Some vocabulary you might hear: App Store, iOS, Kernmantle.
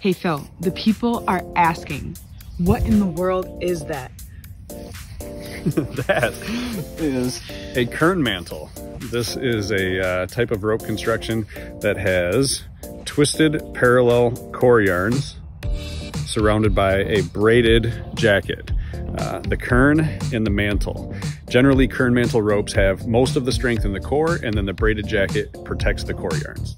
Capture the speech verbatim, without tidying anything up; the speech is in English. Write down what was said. Hey Phil, the people are asking, what in the world is that? That is a Kernmantle. This is a uh, type of rope construction that has twisted parallel core yarns surrounded by a braided jacket. Uh, the kern and the mantle. Generally, Kernmantle ropes have most of the strength in the core, and then the braided jacket protects the core yarns.